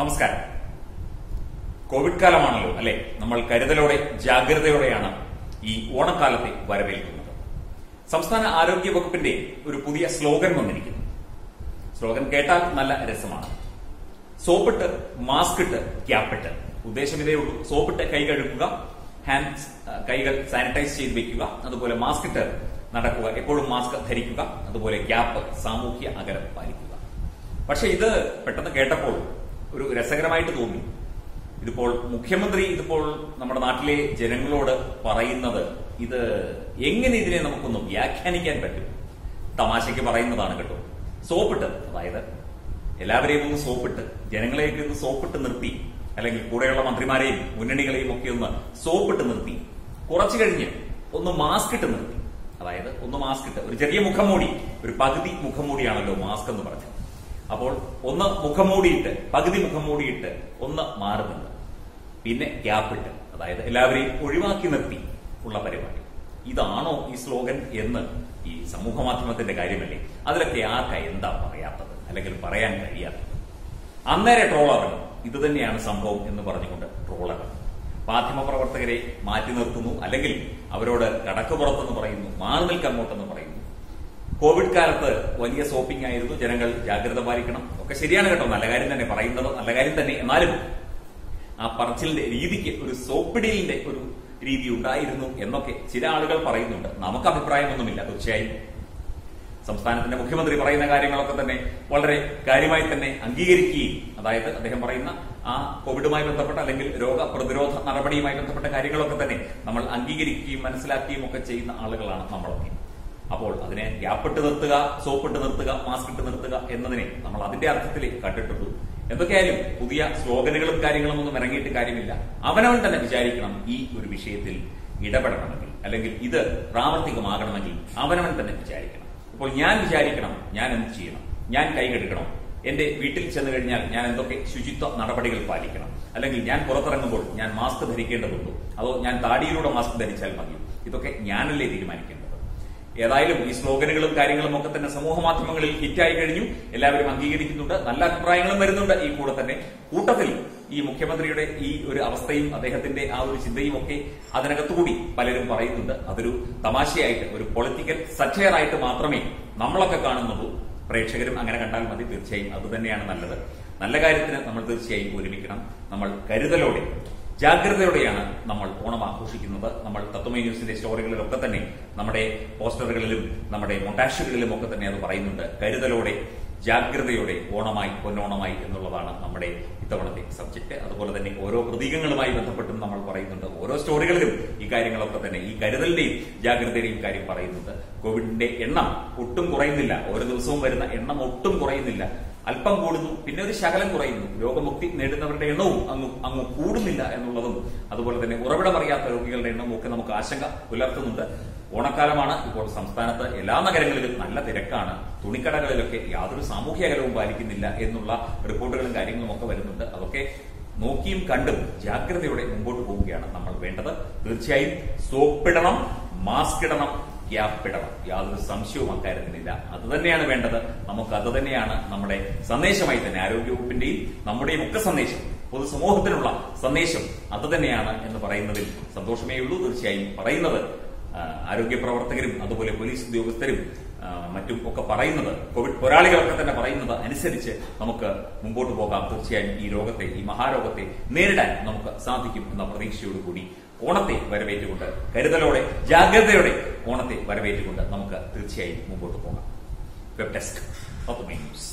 നമസ്കാരം. കോവിഡ് കാലമാണല്ലോ അല്ലേ? നമ്മൾ കരുതലോടെ ജാഗ്രതയോടെയാണ് ഈ ഓണക്കാലത്തെ വരവേൽക്കുന്നത്. സംസ്ഥാന ആരോഗ്യ വകുപ്പിന്റെ ഒരു പുതിയ സ്ലോഗൻ വന്നിരിക്കുന്നു. സ്ലോഗൻ കേട്ടാൽ നല്ല രസമാണ്. സോപ്പിട്ട്, മാസ്ക് ഇട്ട്, ക്യാപ്പിട്ട്. ഉദ്ദേശം ഇതേ ഉള്ളൂ. സോപ്പിട്ട് കൈ കഴുകുക, കൈകൾ സാനിറ്റൈസ് ചെയ്ത് വെക്കുക, അതുപോലെ മാസ്ക് ഇട്ട് നടക്കുക, എപ്പോഴും മാസ്ക് ധരിക്കുക, അതുപോലെ ക്യാപ്പ്, സാമൂഹ്യ അകലം പാലിക്കുക. പക്ഷെ ഇത് പെട്ടെന്ന് കേട്ടപ്പോൾ ഒരു രസകരമായിട്ട് തോന്നി. ഇതിപ്പോൾ മുഖ്യമന്ത്രി നമ്മുടെ നാട്ടിലെ ജനങ്ങളോട് പറയുന്നത് ഇത് എങ്ങനെ ഇതിനെ നമുക്കൊന്ന് വ്യാഖ്യാനിക്കാൻ പറ്റും? തമാശയ്ക്ക് പറയുന്നതാണ് കേട്ടോ. സോപ്പിട്ട്, അതായത് എല്ലാവരെയും ഒന്ന് സോപ്പിട്ട്, ജനങ്ങളെയൊക്കെ ഒന്ന് സോപ്പിട്ട് നിർത്തി, അല്ലെങ്കിൽ കൂടെയുള്ള മന്ത്രിമാരെയും മുന്നണികളെയും ഒക്കെ ഒന്ന് സോപ്പിട്ട് നിർത്തി, കുറച്ചു കഴിഞ്ഞ് ഒന്ന് മാസ്ക് ഇട്ട് നിർത്തി. അതായത് ഒന്ന് മാസ്ക് ഇട്ട്, ഒരു ചെറിയ മുഖംമൂടി, ഒരു പകുതി മുഖംമൂടിയാണല്ലോ മാസ്ക് എന്ന് പറഞ്ഞത്. അപ്പോൾ ഒന്ന് മുഖംമൂടിയിട്ട്, പകുതി മുഖംമൂടിയിട്ട് ഒന്ന് മാറുന്നുണ്ട്. പിന്നെ ക്യാപ്പിട്ട്, അതായത് എല്ലാവരെയും ഒഴിവാക്കി നിർത്തി ഉള്ള പരിപാടി. ഇതാണോ ഈ സ്ലോഗൻ എന്ന് ഈ സമൂഹ മാധ്യമത്തിന്റെ കാര്യമല്ലേ? അതിലൊക്കെ ആർക്കാ എന്താ പറയാത്തത്, അല്ലെങ്കിൽ പറയാൻ കഴിയാത്തത്? അന്നേരെ ട്രോളാണ് ഇത് തന്നെയാണ് സംഭവം എന്ന് പറഞ്ഞുകൊണ്ട് ട്രോളാണ് മാധ്യമപ്രവർത്തകരെ മാറ്റി നിർത്തുന്നു, അല്ലെങ്കിൽ അവരോട് കടക്ക് പുറത്തെന്ന് പറയുന്നു, മാറി നിൽക്കങ്ങോട്ടെന്ന് പറയുന്നു. കോവിഡ് കാലത്ത് വലിയ സോപ്പിംഗ് ആയിരുന്നു, ജനങ്ങൾ ജാഗ്രത പാലിക്കണം, ഒക്കെ ശരിയാണ് കേട്ടോ, നല്ല കാര്യം തന്നെ പറയുന്നത്, നല്ല കാര്യം തന്നെ. എന്നാലും ആ പറച്ചിലിന്റെ രീതിക്ക് ഒരു സോപ്പിടിലിന്റെ ഒരു രീതി ഉണ്ടായിരുന്നു എന്നൊക്കെ ചില ആളുകൾ പറയുന്നുണ്ട്. നമുക്ക് അഭിപ്രായമൊന്നുമില്ല. തീർച്ചയായും സംസ്ഥാനത്തിന്റെ മുഖ്യമന്ത്രി പറയുന്ന കാര്യങ്ങളൊക്കെ തന്നെ വളരെ കാര്യമായി തന്നെ അംഗീകരിക്കുകയും, അതായത് അദ്ദേഹം പറയുന്ന ആ കോവിഡുമായി ബന്ധപ്പെട്ട അല്ലെങ്കിൽ രോഗപ്രതിരോധ നടപടിയുമായി ബന്ധപ്പെട്ട കാര്യങ്ങളൊക്കെ തന്നെ നമ്മൾ അംഗീകരിക്കുകയും മനസ്സിലാക്കുകയും ഒക്കെ ചെയ്യുന്ന ആളുകളാണ് നമ്മളൊക്കെ. അപ്പോൾ അതിനെ ഗ്യാപ്പിട്ട് നിർത്തുക, സോപ്പിട്ട് നിർത്തുക, മാസ്ക് ഇട്ട് നിർത്തുക എന്നതിനെ നമ്മൾ അതിന്റെ അർത്ഥത്തിൽ കണ്ടിട്ടുള്ളൂ. എന്തൊക്കെയായാലും പുതിയ സ്ലോഗനുകളും കാര്യങ്ങളും ഒന്നും ഇറങ്ങിയിട്ട് കാര്യമില്ല. അവനവൻ തന്നെ വിചാരിക്കണം ഈ ഒരു വിഷയത്തിൽ ഇടപെടണമെങ്കിൽ, അല്ലെങ്കിൽ ഇത് പ്രാവർത്തികമാകണമെങ്കിൽ അവനവൻ തന്നെ വിചാരിക്കണം. അപ്പോൾ ഞാൻ വിചാരിക്കണം ഞാൻ എന്ത് ചെയ്യണം, ഞാൻ കൈകെടുക്കണം, എന്റെ വീട്ടിൽ ചെന്ന് കഴിഞ്ഞാൽ ഞാൻ എന്തൊക്കെ ശുചിത്വ നടപടികൾ പാലിക്കണം, അല്ലെങ്കിൽ ഞാൻ പുറത്തിറങ്ങുമ്പോൾ ഞാൻ മാസ്ക് ധരിക്കേണ്ടതുണ്ടോ, അതോ ഞാൻ താടിയിലൂടെ മാസ്ക് ധരിച്ചാൽ മതിയോ? ഇതൊക്കെ ഞാനല്ലേ തീരുമാനിക്കേണ്ടത്. ഏതായാലും ഈ സ്ലോഗനുകളും കാര്യങ്ങളും ഒക്കെ തന്നെ സമൂഹ മാധ്യമങ്ങളിൽ ഹിറ്റായി കഴിഞ്ഞു, എല്ലാവരും അംഗീകരിക്കുന്നുണ്ട്, നല്ല അഭിപ്രായങ്ങളും വരുന്നുണ്ട്. ഈ കൂടെ തന്നെ കൂട്ടത്തിൽ ഈ മുഖ്യമന്ത്രിയുടെ ഈ ഒരു അവസ്ഥയും അദ്ദേഹത്തിന്റെ ആ ഒരു ചിന്തയും ഒക്കെ അതിനകത്തുകൂടി പലരും പറയുന്നുണ്ട്. അതൊരു തമാശയായിട്ട്, ഒരു പൊളിറ്റിക്കൽ സറ്റയറായിട്ട് മാത്രമേ നമ്മളൊക്കെ കാണുന്നുള്ളൂ. പ്രേക്ഷകരും അങ്ങനെ കണ്ടാൽ മതി. തീർച്ചയായും അത് തന്നെയാണ് നല്ലത്. നല്ല കാര്യത്തിന് നമ്മൾ തീർച്ചയായും ഒരുമിക്കണം. നമ്മൾ കരുതലോടെ ജാഗ്രതയോടെയാണ് നമ്മൾ ഓണം ആഘോഷിക്കുന്നത്. നമ്മൾ തത്വമേ ന്യൂസിന്റെ സ്റ്റോറികളിലൊക്കെ തന്നെ, നമ്മുടെ പോസ്റ്ററുകളിലും നമ്മുടെ മൊണ്ടാഷുകളിലും ഒക്കെ തന്നെ അത് പറയുന്നുണ്ട്. കരുതലോടെ ജാഗ്രതയോടെ ഓണമായി പൊന്നോണമായി എന്നുള്ളതാണ് നമ്മുടെ ഇത്തവണത്തെ സബ്ജക്ട്. അതുപോലെ തന്നെ ഓരോ പ്രതീകങ്ങളുമായി ബന്ധപ്പെട്ടും നമ്മൾ പറയുന്നുണ്ട്. ഓരോ സ്റ്റോറികളിലും ഈ കാര്യങ്ങളൊക്കെ തന്നെ, ഈ കരുതലിന്റെയും ജാഗ്രതയുടെയും കാര്യം പറയുന്നുണ്ട്. കോവിഡിന്റെ എണ്ണം ഒട്ടും കുറയുന്നില്ല. ഓരോ ദിവസവും വരുന്ന എണ്ണം ഒട്ടും കുറയുന്നില്ല, അല്പം കൂടുന്നു, പിന്നെ ഒരു ശകലം കുറയുന്നു. രോഗമുക്തി നേടുന്നവരുടെ എണ്ണവും അങ്ങ് കൂടുന്നില്ല എന്നുള്ളതും, അതുപോലെ തന്നെ ഉറവിടമറിയാത്ത രോഗികളുടെ എണ്ണവും ഒക്കെ നമുക്ക് ആശങ്ക പുലർത്തുന്നുണ്ട്. ഓണക്കാലമാണ്. ഇപ്പോൾ സംസ്ഥാനത്ത് എല്ലാ നഗരങ്ങളിലും നല്ല തിരക്കാണ്. തുണിക്കടകളിലൊക്കെ യാതൊരു സാമൂഹ്യ അകലവും പാലിക്കുന്നില്ല എന്നുള്ള റിപ്പോർട്ടുകളും കാര്യങ്ങളും ഒക്കെ വരുന്നുണ്ട്. അതൊക്കെ നോക്കിയും കണ്ടും ജാഗ്രതയോടെ മുമ്പോട്ട് പോവുകയാണ് നമ്മൾ വേണ്ടത്. തീർച്ചയായും സോപ്പിടണം, മാസ്ക് ഇടണം, ഗ്യാപ്പിടണം, യാതൊരു സംശയവും അക്കാര്യത്തിനില്ല. അത് തന്നെയാണ് വേണ്ടത് നമുക്ക്. അത് തന്നെയാണ് നമ്മുടെ സന്ദേശമായി തന്നെ ആരോഗ്യവകുപ്പിന്റെയും നമ്മുടെയും ഒക്കെ സന്ദേശം, പൊതുസമൂഹത്തിനുള്ള സന്ദേശം അത് തന്നെയാണ് എന്ന് പറയുന്നതിൽ സന്തോഷമേ ഉള്ളൂ. തീർച്ചയായും പറയുന്നത് ആരോഗ്യ പ്രവർത്തകരും അതുപോലെ പോലീസ് ഉദ്യോഗസ്ഥരും മറ്റും ഒക്കെ പറയുന്നത്, കോവിഡ് പോരാളികളൊക്കെ തന്നെ പറയുന്നത് അനുസരിച്ച് നമുക്ക് മുമ്പോട്ട് പോകാം. തീർച്ചയായും ഈ രോഗത്തെ, ഈ മഹാരോഗത്തെ നേരിടാൻ നമുക്ക് സാധിക്കും എന്ന പ്രതീക്ഷയോടുകൂടി ഓണത്തെ വരവേറ്റുകൊണ്ട്, കരുതലോടെ ജാഗ്രതയോടെ ഓണത്തെ വരവേറ്റുകൊണ്ട് നമുക്ക് തീർച്ചയായും മുമ്പോട്ട് പോകാം. Web desk, Tatwamayi news.